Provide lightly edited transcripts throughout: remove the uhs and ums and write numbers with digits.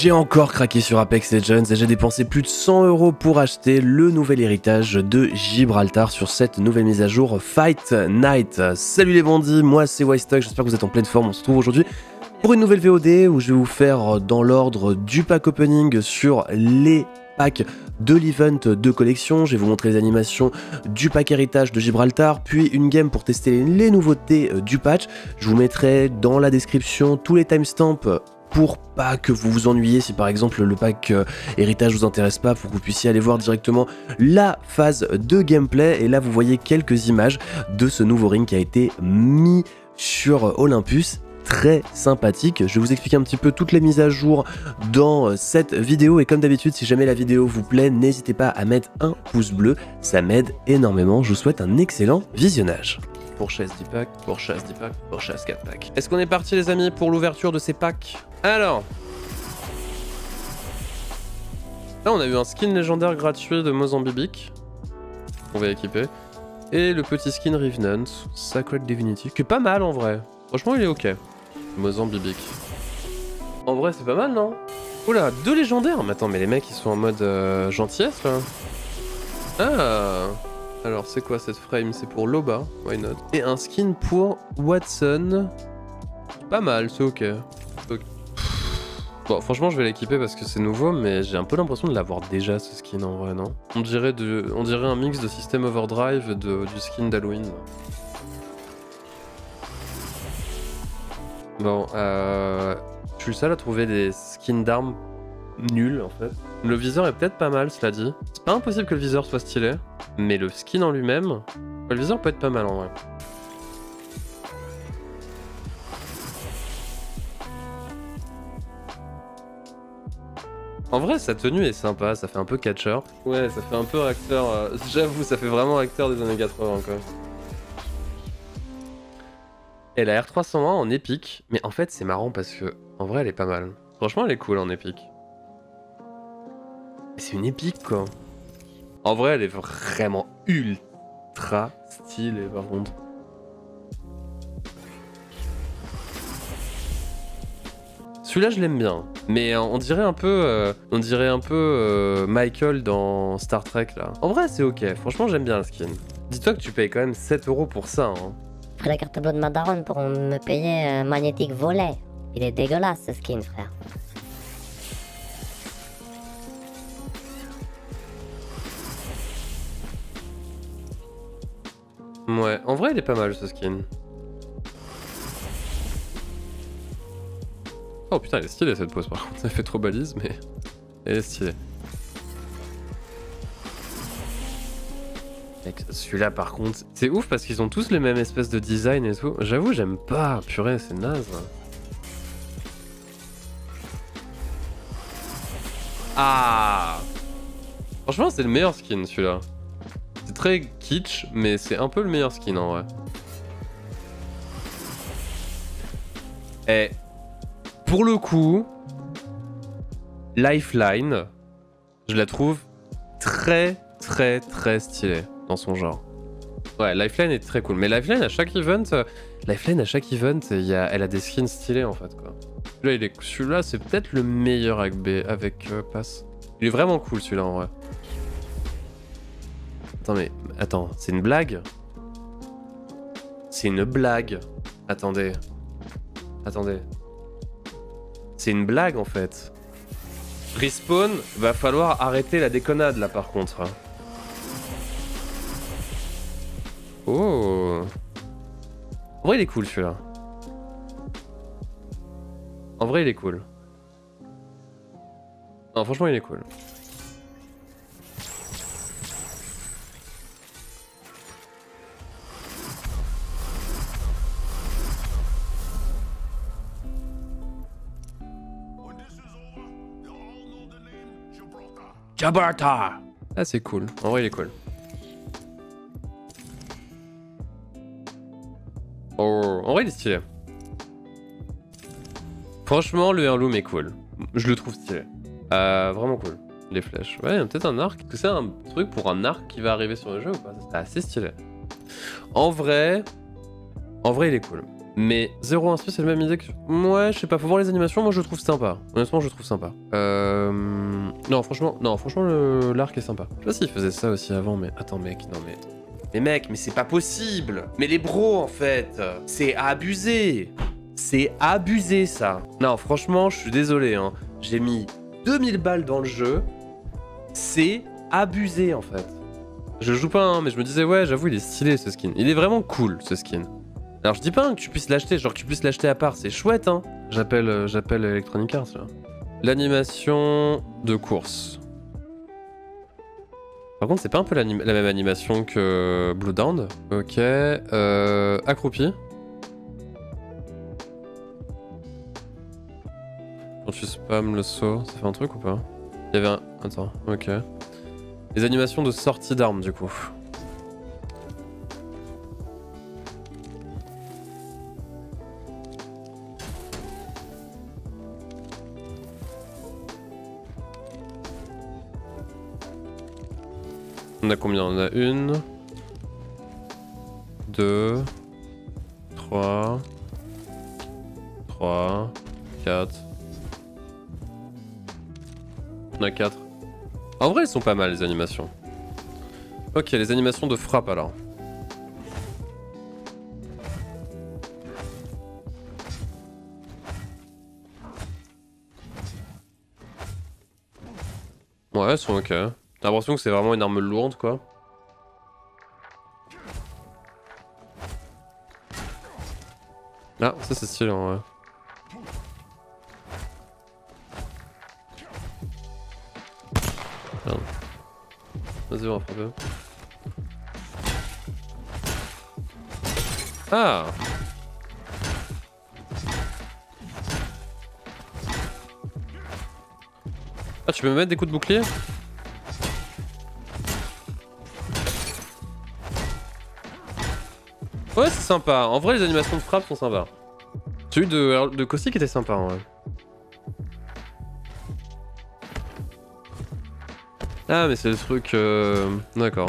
J'ai encore craqué sur Apex Legends et j'ai dépensé plus de 100 € pour acheter le nouvel héritage de Gibraltar sur cette nouvelle mise à jour Fight Night. Salut les bandits, moi c'est Wisethug, j'espère que vous êtes en pleine forme. On se retrouve aujourd'hui pour une nouvelle VOD où je vais vous faire dans l'ordre du pack opening sur les packs de l'event de collection. Je vais vous montrer les animations du pack héritage de Gibraltar, puis une game pour tester les nouveautés du patch. Je vous mettrai dans la description tous les timestamps pour pas que vous vous ennuyiez si par exemple le pack héritage vous intéresse pas, pour que vous puissiez aller voir directement la phase de gameplay. Et là vous voyez quelques images de ce nouveau ring qui a été mis sur Olympus, très sympathique. Je vais vous expliquer un petit peu toutes les mises à jour dans cette vidéo, et comme d'habitude si jamais la vidéo vous plaît, n'hésitez pas à mettre un pouce bleu, ça m'aide énormément. Je vous souhaite un excellent visionnage. Pourchasse 10 packs, pourchasse 10 packs, pourchasse 4 packs. Est-ce qu'on est parti les amis pour l'ouverture de ces packs? Alors, là on a eu un skin légendaire gratuit de Mozambique, on va équiper. Et le petit skin Revenant, Sacred Divinity, qui est pas mal en vrai. Franchement il est ok. Mozambique. En vrai c'est pas mal, non? Oula, deux légendaires. Mais attends, mais les mecs ils sont en mode gentillesse là. Ah. Alors c'est quoi cette frame? C'est pour Loba, why not? Et un skin pour Watson. Pas mal, c'est ok. Bon, franchement je vais l'équiper parce que c'est nouveau, mais j'ai un peu l'impression de l'avoir déjà ce skin en vrai, non? On dirait un mix de System Overdrive et du skin d'Halloween. Bon, je suis le seul à trouver des skins d'armes nuls en fait. Le viseur est peut-être pas mal, cela dit. C'est pas impossible que le viseur soit stylé, mais le skin en lui-même, le viseur peut être pas mal en vrai. En vrai, sa tenue est sympa, ça fait un peu catcheur. Ouais, ça fait un peu acteur, j'avoue, ça fait vraiment acteur des années 80 quoi. Et la R301 en épique, mais en fait c'est marrant parce que en vrai elle est pas mal. Franchement elle est cool en épique. C'est une épique quoi. En vrai elle est vraiment ultra stylée par contre. Celui-là je l'aime bien, mais on dirait un peu Michael dans Star Trek là. En vrai c'est ok, franchement j'aime bien la skin. Dis-toi que tu payes quand même 7 € pour ça hein. J'ai la carte bleue de ma daronne pour me payer un magnétique volet. Il est dégueulasse ce skin frère. Ouais, en vrai il est pas mal ce skin. Oh putain, elle est stylée cette pose par contre, ça fait trop balise mais elle est stylée. Celui-là par contre, c'est ouf parce qu'ils ont tous les mêmes espèces de design et tout. J'avoue, j'aime pas, purée, c'est naze. Ah! Franchement, c'est le meilleur skin celui-là. C'est très kitsch, mais c'est un peu le meilleur skin en vrai. Et pour le coup, Lifeline, je la trouve très stylée dans son genre. Ouais, Lifeline est très cool, mais Lifeline à chaque event, elle a des skins stylés en fait quoi. Celui-là c'est peut-être le meilleur avec pass. Il est vraiment cool celui-là en vrai. Attends mais, attends, c'est une blague? C'est une blague? Attendez. Attendez. C'est une blague en fait. Respawn, va falloir arrêter la déconnade là par contre. Oh. En vrai il est cool celui-là. En vrai il est cool. Non franchement il est cool. Gibraltar. Ah c'est cool, en vrai il est cool. Oh, en vrai il est stylé. Franchement le Heirloom est cool. Je le trouve stylé. Vraiment cool. Les flèches. Ouais, il y a peut-être un arc. Est-ce que c'est un truc pour un arc qui va arriver sur le jeu ou pas? C'est assez stylé. En vrai il est cool. Mais 0 instru, c'est la même idée que... Ouais, je sais pas, faut voir les animations, moi je trouve sympa. Honnêtement, je trouve sympa. Non, franchement, l'arc est sympa. Je sais pas s'il faisait ça aussi avant, mais... Attends, mec, non, mais... Mais mec, mais c'est pas possible. Mais les bros, en fait, c'est abusé. C'est abusé, ça. Non, franchement, je suis désolé, hein. J'ai mis 2000 balles dans le jeu. C'est abusé, en fait. Je joue pas, hein, mais je me disais, ouais, j'avoue, il est stylé, ce skin. Il est vraiment cool, ce skin. Alors je dis pas hein, que tu puisses l'acheter, genre que tu puisses l'acheter à part, c'est chouette hein. J'appelle Electronic Arts là. L'animation de course. Par contre c'est pas un peu la même animation que Bloodhound. Ok, accroupi. Quand tu spams le saut, ça fait un truc ou pas? Il y avait un... Attends, ok. Les animations de sortie d'armes du coup. On a combien? On a une, deux, trois, quatre. On a quatre. En vrai, ils sont pas mal les animations. Ok, les animations de frappe alors. Ouais, elles sont ok. J'ai l'impression que c'est vraiment une arme lourde quoi. Ah, ça c'est stylé en vrai. Merde. Vas-y, on va frapper. Ah! Ah, tu peux me mettre des coups de bouclier? Ouais, c'est sympa. En vrai, les animations de frappe sont sympas. Celui de Caustique était sympa, en vrai. Ah, mais c'est le truc... D'accord.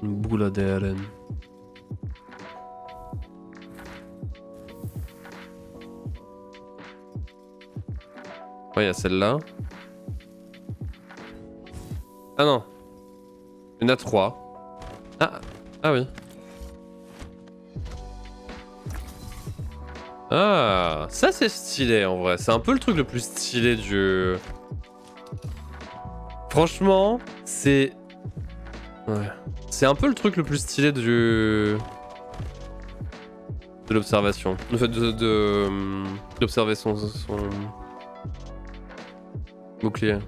Une boule à DRN. Ouais, il y a celle-là. Ah non. Il y en a 3. Ah oui. Ah, ça c'est stylé en vrai. C'est un peu le truc le plus stylé du... Franchement, c'est... Ouais. C'est un peu le truc le plus stylé du... De l'observation. Le fait de... D'observer son... Bouclier.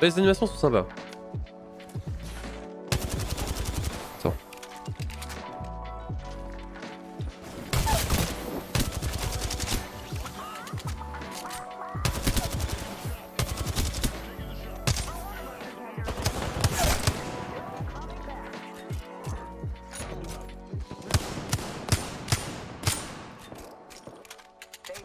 Les animations sont sympas. Attends.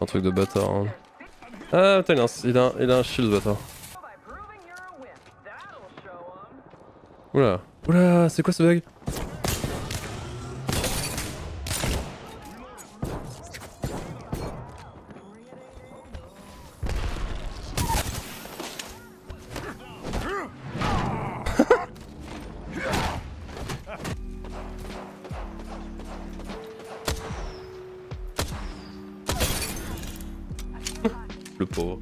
Un truc de bâtard. Hein. Ah putain, il a un shield bâtard. Oula, oula, c'est quoi ce bug? Le pauvre.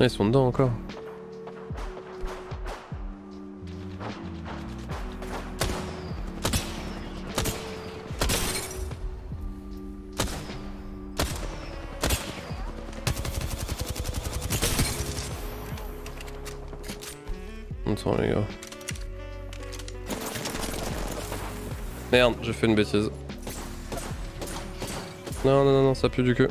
Ils sont dedans encore. Attends les gars. Merde, j'ai fait une bêtise. Non, ça pue du cul.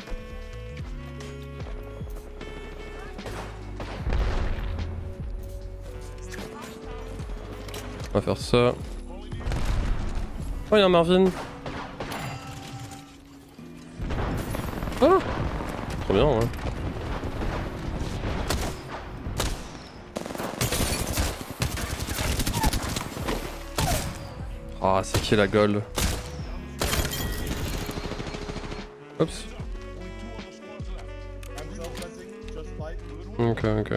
On va faire ça. Oh, il y a un Marvin. trop bien, ouais. Ah, c'est qui la gueule? Oups. Ok, ok.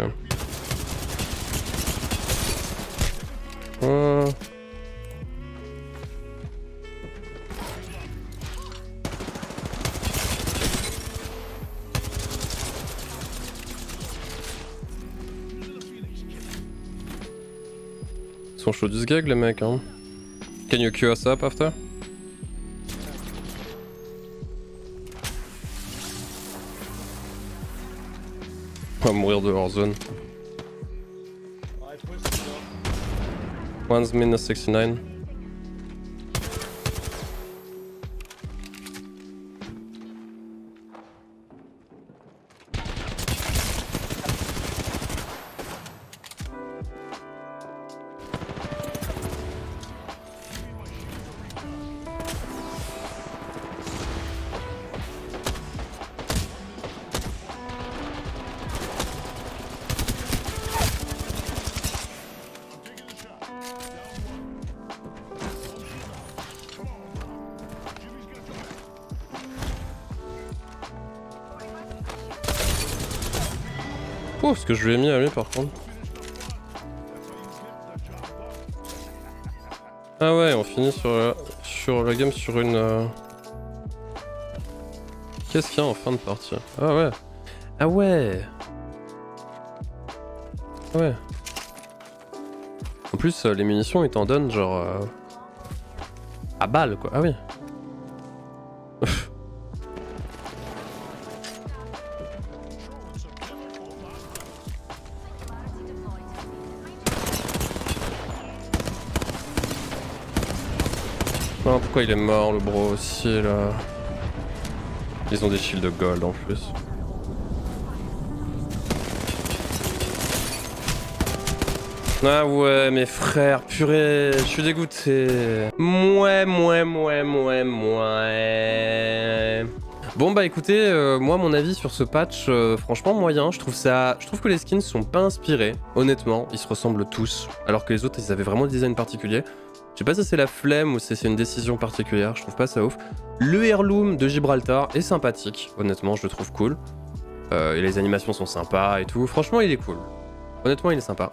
Ils sont chauds du sgeg les mecs hein. Can you queue us up after? On va mourir de hors zone. One's minus 69. Que je lui ai mis à lui par contre. Ah ouais, on finit sur la game sur une... Qu'est-ce qu'il y a en fin de partie? Ah ouais. Ah ouais. Ouais. En plus les munitions ils t'en donnent genre... à balle quoi, ah oui. Non, pourquoi il est mort le bro aussi là? Ils ont des shields de gold en plus. Ah ouais mes frères, purée, je suis dégoûté. Mouais. Bon bah écoutez, moi mon avis sur ce patch, franchement moyen, je trouve que les skins sont pas inspirés, honnêtement, ils se ressemblent tous, alors que les autres ils avaient vraiment le design particulier. Je sais pas si c'est la flemme ou si c'est une décision particulière, je trouve pas ça ouf. Le Heirloom de Gibraltar est sympathique, honnêtement je le trouve cool. Et les animations sont sympas et tout, franchement il est cool. Honnêtement il est sympa.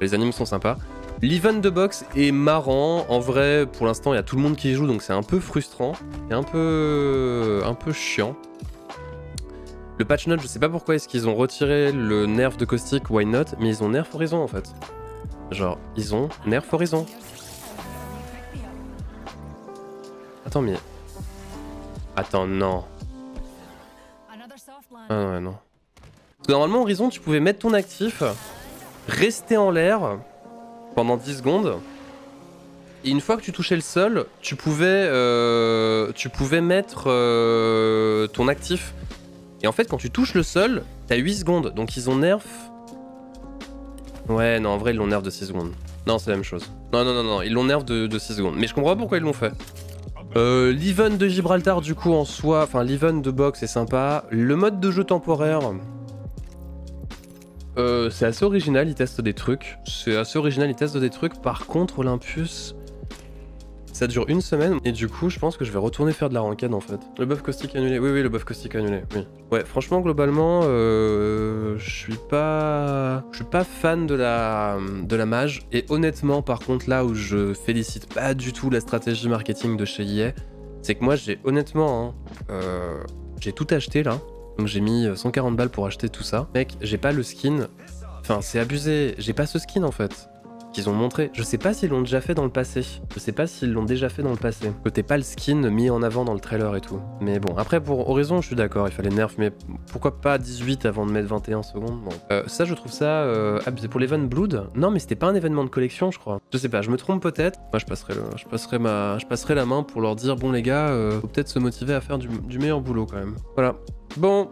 Les animes sont sympas. L'event de boxe est marrant, en vrai pour l'instant il y a tout le monde qui joue donc c'est un peu frustrant. Et un peu chiant. Le patch note, je sais pas pourquoi est-ce qu'ils ont retiré le nerf de Caustique, why not, mais ils ont nerf Horizon en fait. Genre ils ont nerf Horizon. Attends, mais... Attends, non. Ah ouais, non. Parce que normalement, Horizon, tu pouvais mettre ton actif, rester en l'air pendant 10 secondes, et une fois que tu touchais le sol, tu pouvais mettre ton actif. Et en fait, quand tu touches le sol, t'as 8 secondes. Donc ils ont nerf... Ouais, non, en vrai, ils l'ont nerf de 6 secondes. Non, c'est la même chose. Non, ils l'ont nerf de 6 secondes. Mais je comprends pas pourquoi ils l'ont fait. L'event de Gibraltar du coup en soi, enfin l'event de boxe est sympa, le mode de jeu temporaire c'est assez original, ils testent des trucs, par contre Olympus ça dure une semaine et du coup je pense que je vais retourner faire de la ranked en fait. Le buff caustique annulé, oui le buff caustique annulé, oui. Ouais franchement globalement je suis pas fan de la mage et honnêtement par contre là où je félicite pas du tout la stratégie marketing de chez EA, c'est que moi j'ai honnêtement j'ai tout acheté là, donc j'ai mis 140 balles pour acheter tout ça. Mec j'ai pas le skin, enfin c'est abusé, j'ai pas ce skin en fait. Ils ont montré. Je sais pas s'ils l'ont déjà fait dans le passé. Côté pas le skin mis en avant dans le trailer et tout. Mais bon, après pour Horizon, je suis d'accord, il fallait nerf, mais pourquoi pas 18 avant de mettre 21 secondes bon. Ça, je trouve ça abusé. Pour l'Event Blood, non, mais c'était pas un événement de collection, je crois. Je sais pas, je me trompe peut-être. Moi, je passerai la main pour leur dire, bon les gars, faut peut-être se motiver à faire du meilleur boulot quand même. Voilà. Bon.